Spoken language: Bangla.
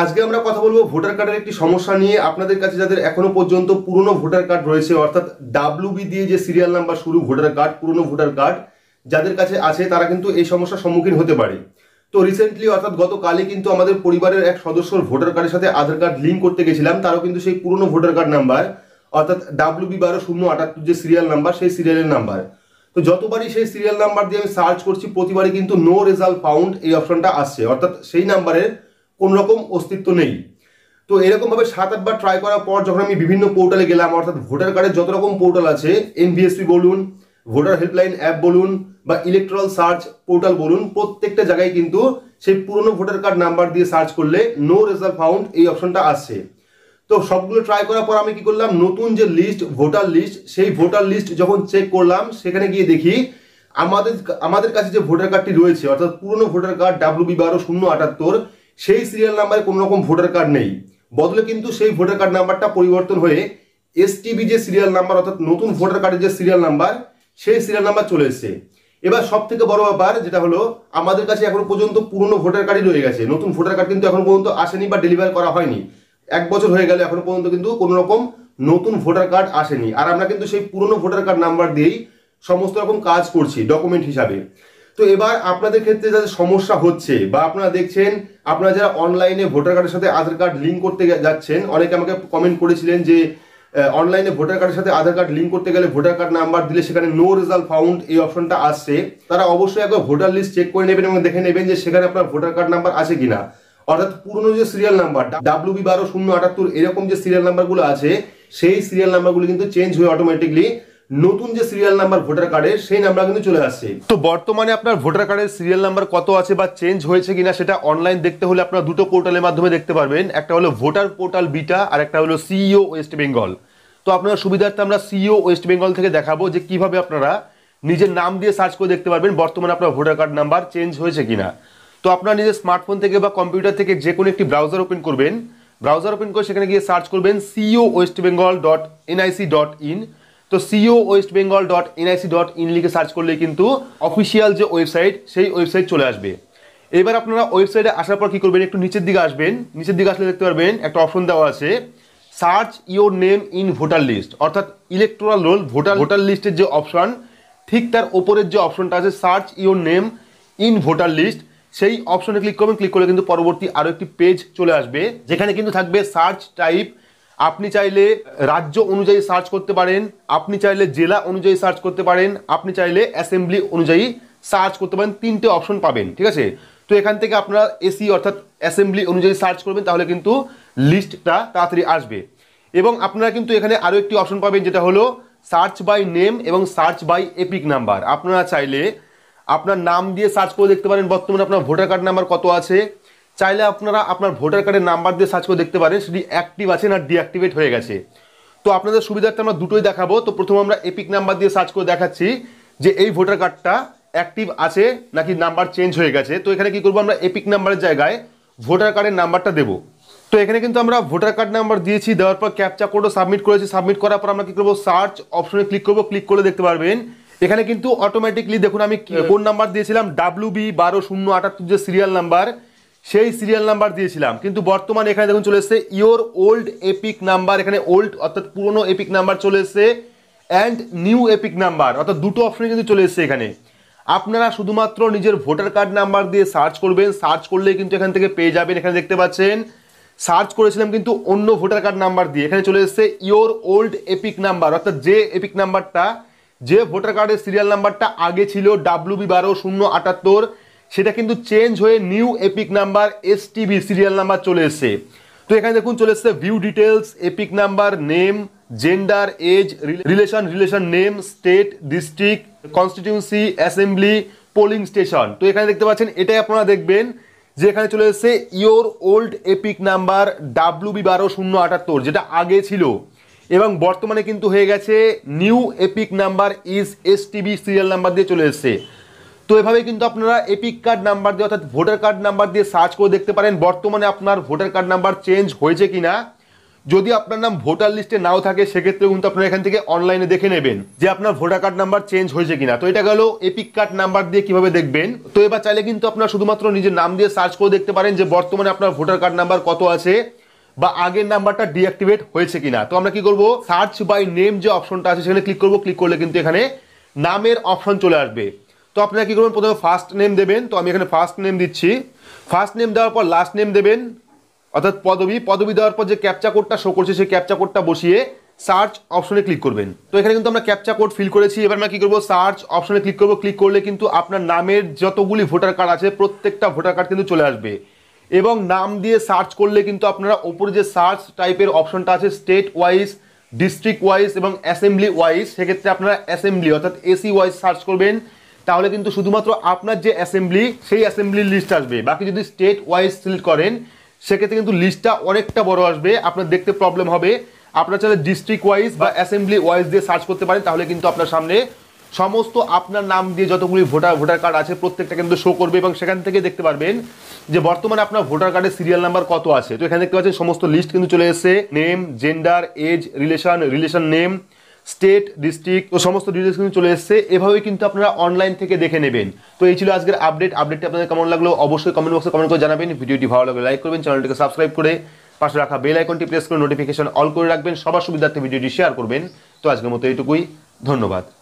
আজকে আমরা কথা বলবো ভোটার কার্ডের একটি সমস্যা নিয়ে। আপনাদের কাছে যাদের এখনো পর্যন্ত পুরনো ভোটার কার্ড রয়েছে, অর্থাৎ ডাব্লিউবি দিয়ে যে সিরিয়াল নাম্বার শুরু ভোটার কার্ড, পুরনো ভোটার কার্ড যাদের কাছে আছে তারা কিন্তু এই সমস্যার সম্মুখীন হতে পারে। তো রিসেন্টলি অর্থাৎ গতকালই কিন্তু আমাদের পরিবারের এক সদস্যর ভোটার কার্ডের সাথে আধার কার্ড লিঙ্ক করতে গেছিলাম, তারও কিন্তু সেই পুরনো ভোটার কার্ড নাম্বার অর্থাৎ WB-12-078 যে সিরিয়াল নাম্বার, সেই সিরিয়ালের নাম্বার। তো যতবারই সেই সিরিয়াল নাম্বার দিয়ে আমি সার্চ করছি প্রতিবারই কিন্তু নো রেজাল্ট ফাউন্ড এই অপশনটা আসছে, অর্থাৎ সেই নাম্বারের কোনো রকম অস্তিত্ব নেই। তো এরকমভাবে 7-8 বার ট্রাই করার পর যখন আমি বিভিন্ন পোর্টালে গেলাম, অর্থাৎ ভোটার কার্ডের যত রকম পোর্টাল আছে, NBSP বলুন, ভোটার হেল্পলাইন অ্যাপ বলুন বা ইলেকট্রাল সার্চ পোর্টাল বলুন, প্রত্যেকটা জায়গায় কিন্তু সেই পুরনো ভোটার কার্ড নাম্বার দিয়ে সার্চ করলে নো রেজাল্ট ফাউন্ড এই অপশনটা আসছে। তো সবগুলো ট্রাই করার পর আমি কি করলাম, নতুন যে লিস্ট ভোটার লিস্ট, সেই ভোটার লিস্ট যখন চেক করলাম সেখানে গিয়ে দেখি আমাদের কাছে যে ভোটার কার্ডটি রয়েছে অর্থাৎ পুরনো ভোটার কার্ড WB-12-078 সেই সিরিয়াল নাম্বারে কোনো রকম ভোটার কার্ড নেই। বদলে কিন্তু সেই ভোটার কার্ড নাম্বারটা পরিবর্তন হয়ে STB যে সিরিয়াল নাম্বার অর্থাৎ নতুন ভোটার কার্ডের যে সিরিয়াল নাম্বার, সেই সিরিয়াল নাম্বার চলে এসছে। এবার সব থেকে বড় ব্যাপার যেটা হলো, আমাদের কাছে এখনো পর্যন্ত পুরনো ভোটার কার্ডই রয়ে গেছে, নতুন ভোটার কার্ড কিন্তু এখনো পর্যন্ত আসেনি বা ডেলিভার করা হয়নি। 1 বছর হয়ে গেল এখনো পর্যন্ত কিন্তু কোনো রকম নতুন ভোটার কার্ড আসেনি, আর আমরা কিন্তু সেই পুরনো ভোটার কার্ড নাম্বার দিয়েই সমস্ত রকম কাজ করছি ডকুমেন্ট হিসাবে। তো এবার আপনাদের ক্ষেত্রে যাদের সমস্যা হচ্ছে বা আপনারা দেখছেন, আপনারা যারা অনলাইনে ভোটার কার্ডের সাথে আধার কার্ড লিঙ্ক করতে যাচ্ছেন, অনেকে আমাকে কমেন্ট করেছিলেন যে অনলাইনে ভোটার কার্ডের সাথে আধার কার্ড লিঙ্ক করতে গেলে ভোটার কার্ড নাম্বার দিলে সেখানে নো রেজাল্ট ফাউন্ড এই অপশনটা আসছে, তারা অবশ্যই একবার ভোটার লিস্ট চেক করে নেবেন এবং দেখে নেবেন যে সেখানে আপনার ভোটার কার্ড নাম্বার আছে কিনা। অর্থাৎ পুরনো যে সিরিয়াল নাম্বার WB-12-078 এরকম যে সিরিয়াল নাম্বারগুলো আছে, সেই সিরিয়াল নাম্বারগুলো কিন্তু চেঞ্জ হয়ে অটোমেটিকলি নতুন যে সিরিয়াল নাম্বার ভোটার কার্ডের, সেই নাম্বার কিন্তু চলে আসছে। তো বর্তমানে আপনার ভোটার কার্ডের সিরিয়াল নাম্বার কত আছে বা চেঞ্জ হয়েছে কিনা সেটা অনলাইন দেখতে হলে আপনারা দুটো পোর্টালের মাধ্যমে দেখতে পারবেন, একটা হলো ভোটার পোর্টাল বিটা আর একটা হলো CEO ওয়েস্ট বেঙ্গল। তো আপনার সুবিধার্থে আমরা CEO ওয়েস্ট বেঙ্গল থেকে দেখাবো যে কিভাবে আপনারা নিজের নাম দিয়ে সার্চ করে দেখতে পারবেন বর্তমানে আপনার ভোটার কার্ড নাম্বার চেঞ্জ হয়েছে কিনা। তো আপনার নিজের স্মার্টফোন থেকে বা কম্পিউটার থেকে যে কোনো একটি ব্রাউজার ওপেন করবেন, ব্রাউজার ওপেন করে সেখানে গিয়ে সার্চ করবেন CO West Bengal.nic.in। তো CO West Bengal.nic.in লিখে সার্চ করলে কিন্তু অফিসিয়াল যে ওয়েবসাইট, সেই ওয়েবসাইট চলে আসবে। এবার আপনারা ওয়েবসাইটে আসার পর কী করবেন, একটু নিচের দিকে আসবেন, নিচের দিকে আসলে দেখতে পারবেন একটা অপশন দেওয়া আছে search your name in voter list, অর্থাৎ ইলেকট্রাল রোল ভোটার লিস্টের যে অপশন, ঠিক তার ওপরের যে অপশনটা আছে search your name in voter list, সেই অপশনে ক্লিক করবেন। ক্লিক করলে কিন্তু পরবর্তী আরও একটি পেজ চলে আসবে যেখানে কিন্তু থাকবে সার্চ টাইপ। আপনি চাইলে রাজ্য অনুযায়ী সার্চ করতে পারেন, আপনি চাইলে জেলা অনুযায়ী সার্চ করতে পারেন, আপনি চাইলে অ্যাসেম্বলি অনুযায়ী সার্চ করতে পারেন, 3টে অপশন পাবেন, ঠিক আছে। তো এখান থেকে আপনারা AC অর্থাৎ অ্যাসেম্বলি অনুযায়ী সার্চ করবেন, তাহলে কিন্তু লিস্টটা তাড়াতাড়ি আসবে। এবং আপনারা কিন্তু এখানে আরও একটি অপশন পাবেন যেটা হলো সার্চ বাই নেম এবং সার্চ বাই এপিক নাম্বার। আপনারা চাইলে আপনার নাম দিয়ে সার্চ করে দেখতে পারেন বর্তমানে আপনার ভোটার কার্ড নাম্বার কত আছে, চাইলে আপনারা আপনার ভোটার কার্ডের নাম্বার দিয়ে সার্চ করে দেখতে পারেন সেটি অ্যাক্টিভ আছে না ডিঅ্যাক্টিভেট হয়ে গেছে। তো আপনাদের সুবিধার্থে আমরা দুটোই দেখাবো। তো প্রথমে আমরা এপিক নাম্বার দিয়ে সার্চ করে দেখাচ্ছি যে এই ভোটার কার্ডটা অ্যাক্টিভ আছে নাকি নাম্বার চেঞ্জ হয়ে গেছে। তো এখানে কি করবো, আমরা এপিক নাম্বারের জায়গায় ভোটার কার্ডের নাম্বারটা দেবো। তো এখানে কিন্তু আমরা ভোটার কার্ড নাম্বার দিয়েছি, দেওয়ার পর ক্যাপচা কোডও সাবমিট করেছি। সাবমিট করার পর আমরা কী করবো, সার্চ অপশনে ক্লিক করবো। ক্লিক করে দেখতে পারবেন এখানে কিন্তু অটোমেটিকলি, দেখুন আমি কোন নাম্বার দিয়েছিলাম, WB-12-078 যে সিরিয়াল নাম্বার, সেই সিরিয়াল নাম্বার দিয়েছিলাম, কিন্তু বর্তমানে এখানে দেখুন চলে এসছে ইওর ওল্ড এপিক নাম্বার। এখানে ওল্ড অর্থাৎ পুরনো এপিক নাম্বার চলে এসছে অ্যান্ড নিউ এপিক নাম্বার, অর্থাৎ দুটো অপশন কিন্তু চলে এসছে এখানে। আপনারা শুধুমাত্র নিজের ভোটার কার্ড নাম্বার দিয়ে সার্চ করবেন, সার্চ করলে কিন্তু এখান থেকে পেয়ে যাবেন। এখানে দেখতে পাচ্ছেন সার্চ করেছিলাম কিন্তু অন্য ভোটার কার্ড নাম্বার দিয়ে, এখানে চলে এসছে ইওর ওল্ড এপিক নাম্বার, অর্থাৎ যে এপিক নাম্বারটা, যে ভোটার কার্ডের সিরিয়াল নাম্বারটা আগে ছিল WB-12-078, সেটা কিন্তু চেঞ্জ হয়ে new EPIC number STB serial number চলে এসছে। তো এখানে দেখুন চলে এসছে view details, EPIC number, name, gender, age, relation name, state, district, constituency, assembly, polling station. তো এখানে দেখতে পাচ্ছেন এটাই আপনারা দেখবেন যে এখানে চলে এসছে your old EPIC number WB-12-078 যেটা আগে ছিল, এবং বর্তমানে কিন্তু হয়ে গেছে new EPIC number is STB serial number দিয়ে চলে এসছে। তো এভাবে কিন্তু আপনারা এপিক কার্ড নাম্বার দিয়ে অর্থাৎ ভোটার কার্ড নাম্বার দিয়ে সার্চ করে দেখতে পারেন বর্তমানে আপনার ভোটার কার্ড নাম্বার চেঞ্জ হয়েছে কিনা। যদি আপনার নাম ভোটার লিস্টে নাও থাকে সেক্ষেত্রে কিন্তু আপনারা এখান থেকে অনলাইনে দেখে নেবেন যে আপনার ভোটার কার্ড নাম্বার চেঞ্জ হয়েছে কিনা। তো এটা গেল এপিক কার্ড নাম্বার দিয়ে কিভাবে দেখবেন। তো এবার চাইলে কিন্তু আপনারা শুধুমাত্র নিজের নাম দিয়ে সার্চ করে দেখতে পারেন যে বর্তমানে আপনার ভোটার কার্ড নাম্বার কত আছে বা আগের নাম্বারটা ডিঅ্যাক্টিভেট হয়েছে কিনা। তো আমরা কি করব, সার্চ বাই নেম যে অপশনটা আছে সেখানে ক্লিক করব। ক্লিক করলে কিন্তু এখানে নামের অপশন চলে আসবে। তো আপনারা কি করবেন, প্রথমে ফার্স্ট নেম দেবেন। তো আমি এখানে ফার্স্ট নেম দিচ্ছি। ফার্স্ট নেম দেওয়ার পর লাস্ট নেম দেবেন, অর্থাৎ পদবি দেওয়ার পর যে ক্যাপচা কোডটা শো করছে সেই ক্যাপচা কোডটা বসিয়ে সার্চ অপশনে ক্লিক করবেন। তো এখানে কিন্তু আমরা ক্যাপচা কোড ফিল করেছি। এবার আমরা কি করব, সার্চ অপশনে ক্লিক করব। ক্লিক করলে কিন্তু আপনার নামের যতগুলি ভোটার কার্ড আছে প্রত্যেকটা ভোটার কার্ড কিন্তু চলে আসবে। এবং নাম দিয়ে সার্চ করলে কিন্তু আপনারা ওপরে যে সার্চ টাইপের অপশনটা আছে স্টেট ওয়াইজ, ডিস্ট্রিক্ট ওয়াইজ এবং অ্যাসেম্বলি ওয়াইজ, সেক্ষেত্রে আপনারা অ্যাসেম্বলি অর্থাৎ এসি ওয়াইজ সার্চ করবেন। তাহলে কিন্তু শুধুমাত্র আপনার যে অ্যাসেম্বলি সেই অ্যাসেম্বলির লিস্ট আসবে। বাকি যদি স্টেট ওয়াইজ সিলেক্ট করেন সেক্ষেত্রে কিন্তু লিস্টটা অনেকটা বড় আসবে, আপনার দেখতে প্রবলেম হবে। আপনার চাইলে ডিস্ট্রিক্ট ওয়াইজ বা অ্যাসেম্বলি ওয়াইজ দিয়ে সার্চ করতে পারেন, তাহলে কিন্তু আপনার সামনে সমস্ত আপনার নাম দিয়ে যতগুলি ভোটার কার্ড আছে প্রত্যেকটা কিন্তু শো করবে এবং সেখান থেকে দেখতে পারবেন যে বর্তমানে আপনার ভোটার কার্ডের সিরিয়াল নাম্বার কত আছে। তো এখানে দেখতে পাচ্ছেন সমস্ত লিস্ট কিন্তু চলে এসেছে, name, gender, age, relation name, state, district, তো সমস্ত ডিটেলস কিন্তু চলে এসেছে। এভাবে কিন্তু আপনারা অনলাইন থেকে দেখে নেবেন। তো এই ছিল আজকের আপডেটটি আপনাদের কেমন লাগলো অবশ্যই কমেন্ট বক্সে কমেন্ট করে জানাবেন। ভিডিওটি ভালো লাগলে লাইক করবেন, চ্যানেলটিকে সাবস্ক্রাইব করে পাশে রাখা বেল আইকনটি প্রেস করে নোটিফিকেশন অল করে রাখবেন। সবার সুবিধার্থে ভিডিওটি শেয়ার করবেন। তো আজকের মতো এইটুকুই, ধন্যবাদ।